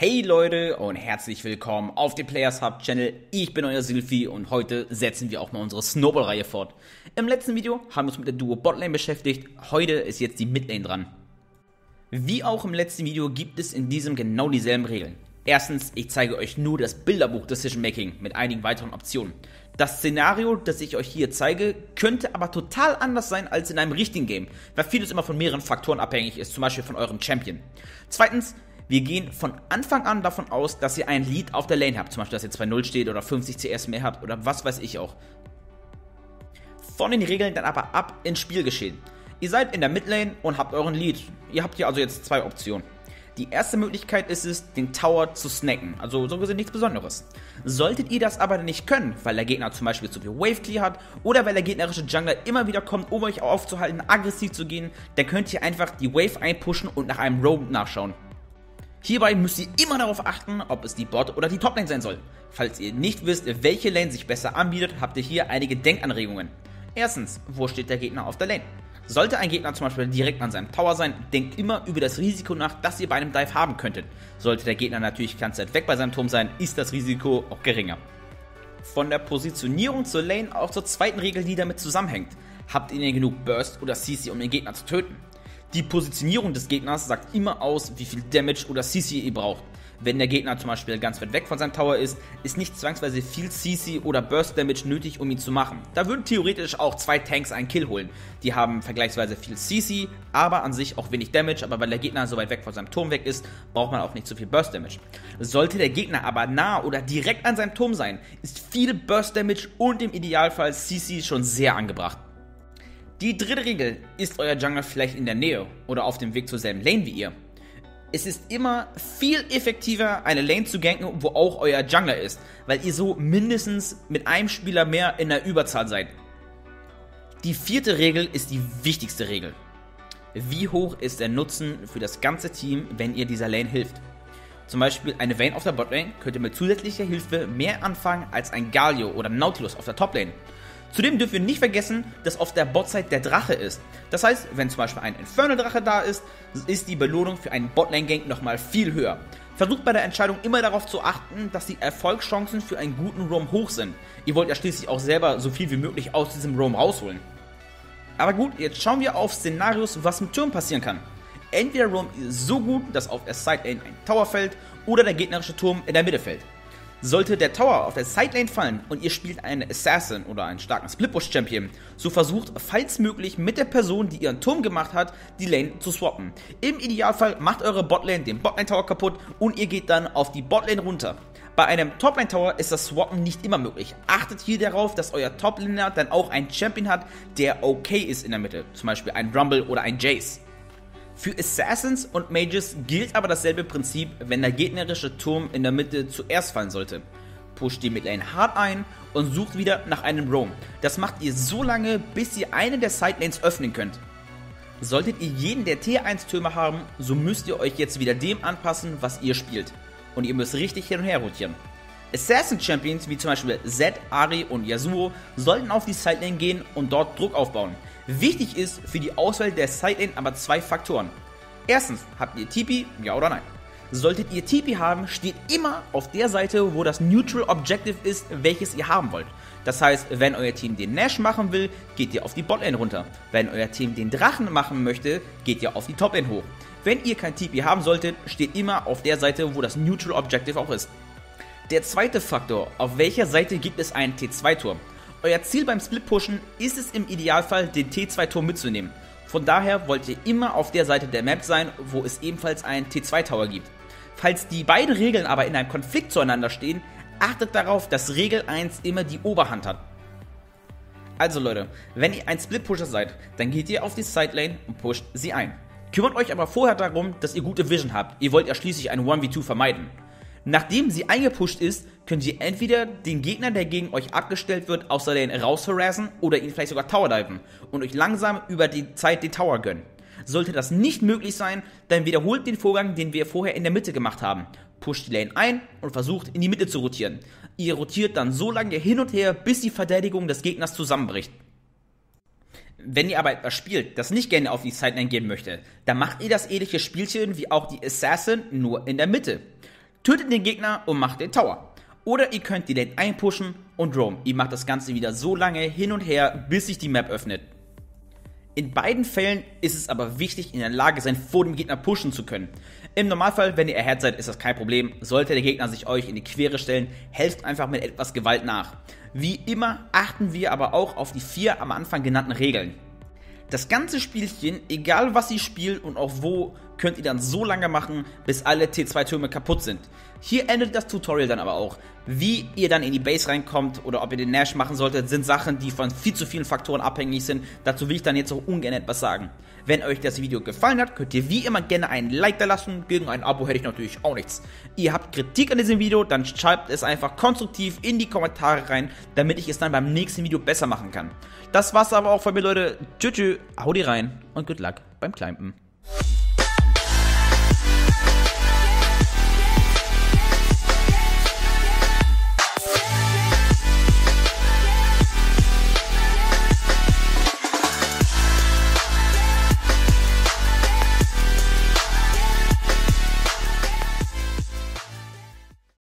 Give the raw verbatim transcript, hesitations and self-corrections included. Hey Leute und herzlich willkommen auf dem Player's Hub Channel. Ich bin euer Silphi und heute setzen wir auch mal unsere Snowball-Reihe fort. Im letzten Video haben wir uns mit der Duo Botlane beschäftigt, heute ist jetzt die Midlane dran. Wie auch im letzten Video gibt es in diesem genau dieselben Regeln. Erstens, ich zeige euch nur das Bilderbuch Decision Making mit einigen weiteren Optionen. Das Szenario, das ich euch hier zeige, könnte aber total anders sein als in einem richtigen Game, weil vieles immer von mehreren Faktoren abhängig ist, zum Beispiel von eurem Champion. Zweitens, wir gehen von Anfang an davon aus, dass ihr ein Lead auf der Lane habt, zum Beispiel, dass ihr zwei null steht oder fünfzig C S mehr habt oder was weiß ich auch. Von den Regeln dann aber ab ins Spielgeschehen. Ihr seid in der Midlane und habt euren Lead. Ihr habt hier also jetzt zwei Optionen. Die erste Möglichkeit ist es, den Tower zu snacken, also so gesehen nichts Besonderes. Solltet ihr das aber nicht können, weil der Gegner zum Beispiel zu viel Wave-Clear hat oder weil der gegnerische Jungler immer wieder kommt, um euch aufzuhalten, aggressiv zu gehen, dann könnt ihr einfach die Wave einpushen und nach einem Roam nachschauen. Hierbei müsst ihr immer darauf achten, ob es die Bot- oder die Top-Lane sein soll. Falls ihr nicht wisst, welche Lane sich besser anbietet, habt ihr hier einige Denkanregungen. Erstens, wo steht der Gegner auf der Lane? Sollte ein Gegner zum Beispiel direkt an seinem Tower sein, denkt immer über das Risiko nach, das ihr bei einem Dive haben könntet. Sollte der Gegner natürlich ganz weit weg bei seinem Turm sein, ist das Risiko auch geringer. Von der Positionierung zur Lane auch zur zweiten Regel, die damit zusammenhängt. Habt ihr denn genug Burst oder C C, um den Gegner zu töten? Die Positionierung des Gegners sagt immer aus, wie viel Damage oder C C ihr braucht. Wenn der Gegner zum Beispiel ganz weit weg von seinem Tower ist, ist nicht zwangsweise viel C C oder Burst Damage nötig, um ihn zu machen. Da würden theoretisch auch zwei Tanks einen Kill holen. Die haben vergleichsweise viel C C, aber an sich auch wenig Damage, aber weil der Gegner so weit weg von seinem Turm weg ist, braucht man auch nicht so viel Burst Damage. Sollte der Gegner aber nah oder direkt an seinem Turm sein, ist viel Burst Damage und im Idealfall C C schon sehr angebracht. Die dritte Regel, ist euer Jungler vielleicht in der Nähe oder auf dem Weg zur selben Lane wie ihr? Es ist immer viel effektiver, eine Lane zu ganken, wo auch euer Jungler ist, weil ihr so mindestens mit einem Spieler mehr in der Überzahl seid. Die vierte Regel ist die wichtigste Regel. Wie hoch ist der Nutzen für das ganze Team, wenn ihr dieser Lane hilft? Zum Beispiel eine Vayne auf der Botlane könnt ihr mit zusätzlicher Hilfe mehr anfangen als ein Galio oder Nautilus auf der Toplane. Zudem dürfen wir nicht vergessen, dass auf der Bot-Side der Drache ist. Das heißt, wenn zum Beispiel ein Inferno-Drache da ist, ist die Belohnung für einen Botlane-Gank nochmal viel höher. Versucht bei der Entscheidung immer darauf zu achten, dass die Erfolgschancen für einen guten Roam hoch sind. Ihr wollt ja schließlich auch selber so viel wie möglich aus diesem Roam rausholen. Aber gut, jetzt schauen wir auf Szenarios, was mit Türmen passieren kann. Entweder roamt ihr so gut, dass auf der Sidelane ein Tower fällt oder der gegnerische Turm in der Mitte fällt. Sollte der Tower auf der Sidelane fallen und ihr spielt einen Assassin oder einen starken Split-Push-Champion, so versucht, falls möglich, mit der Person, die ihren Turm gemacht hat, die Lane zu swappen. Im Idealfall macht eure Botlane den Botlane-Tower kaputt und ihr geht dann auf die Botlane runter. Bei einem Toplane-Tower ist das Swappen nicht immer möglich. Achtet hier darauf, dass euer Toplaner dann auch einen Champion hat, der okay ist in der Mitte, zum Beispiel ein Rumble oder ein Jace. Für Assassins und Mages gilt aber dasselbe Prinzip, wenn der gegnerische Turm in der Mitte zuerst fallen sollte. Pusht die Midlane hart ein und sucht wieder nach einem Roam. Das macht ihr so lange, bis ihr eine der Sidelanes öffnen könnt. Solltet ihr jeden der T eins Türme haben, so müsst ihr euch jetzt wieder dem anpassen, was ihr spielt. Und ihr müsst richtig hin und her rotieren. Assassin Champions wie zum Beispiel Zed, Ari und Yasuo sollten auf die Sidelane gehen und dort Druck aufbauen. Wichtig ist für die Auswahl der Sidelane aber zwei Faktoren. Erstens, habt ihr T P, ja oder nein? Solltet ihr T P haben, steht immer auf der Seite, wo das Neutral Objective ist, welches ihr haben wollt. Das heißt, wenn euer Team den Nash machen will, geht ihr auf die Botlane runter. Wenn euer Team den Drachen machen möchte, geht ihr auf die Toplane hoch. Wenn ihr kein T P haben solltet, steht immer auf der Seite, wo das Neutral Objective auch ist. Der zweite Faktor, auf welcher Seite gibt es einen T zwei Turm? Euer Ziel beim Split-Pushen ist es im Idealfall, den T zwei Turm mitzunehmen. Von daher wollt ihr immer auf der Seite der Map sein, wo es ebenfalls einen T zwei Tower gibt. Falls die beiden Regeln aber in einem Konflikt zueinander stehen, achtet darauf, dass Regel eins immer die Oberhand hat. Also Leute, wenn ihr ein Split-Pusher seid, dann geht ihr auf die Sidelane und pusht sie ein. Kümmert euch aber vorher darum, dass ihr gute Vision habt, ihr wollt ja schließlich ein one v two vermeiden. Nachdem sie eingepusht ist, könnt ihr entweder den Gegner, der gegen euch abgestellt wird, aus der Lane rausharassen oder ihn vielleicht sogar towerdipen und euch langsam über die Zeit den Tower gönnen. Sollte das nicht möglich sein, dann wiederholt den Vorgang, den wir vorher in der Mitte gemacht haben. Pusht die Lane ein und versucht, in die Mitte zu rotieren. Ihr rotiert dann so lange hin und her, bis die Verteidigung des Gegners zusammenbricht. Wenn ihr aber etwas spielt, das nicht gerne auf die Sidelane gehen möchte, dann macht ihr das ähnliche Spielchen wie auch die Assassin, nur in der Mitte. Tötet den Gegner und macht den Tower. Oder ihr könnt die Lane einpushen und roam. Ihr macht das Ganze wieder so lange hin und her, bis sich die Map öffnet. In beiden Fällen ist es aber wichtig, in der Lage sein, vor dem Gegner pushen zu können. Im Normalfall, wenn ihr erhärtet seid, ist das kein Problem. Sollte der Gegner sich euch in die Quere stellen, helft einfach mit etwas Gewalt nach. Wie immer achten wir aber auch auf die vier am Anfang genannten Regeln. Das ganze Spielchen, egal was ihr spielt und auch wo, könnt ihr dann so lange machen, bis alle T zwei Türme kaputt sind. Hier endet das Tutorial dann aber auch. Wie ihr dann in die Base reinkommt oder ob ihr den Nash machen solltet, sind Sachen, die von viel zu vielen Faktoren abhängig sind. Dazu will ich dann jetzt auch ungern etwas sagen. Wenn euch das Video gefallen hat, könnt ihr wie immer gerne einen Like da lassen. Gegen ein Abo hätte ich natürlich auch nichts. Ihr habt Kritik an diesem Video, dann schreibt es einfach konstruktiv in die Kommentare rein, damit ich es dann beim nächsten Video besser machen kann. Das war's aber auch von mir, Leute. Tschüss, haut rein und good luck beim Climben.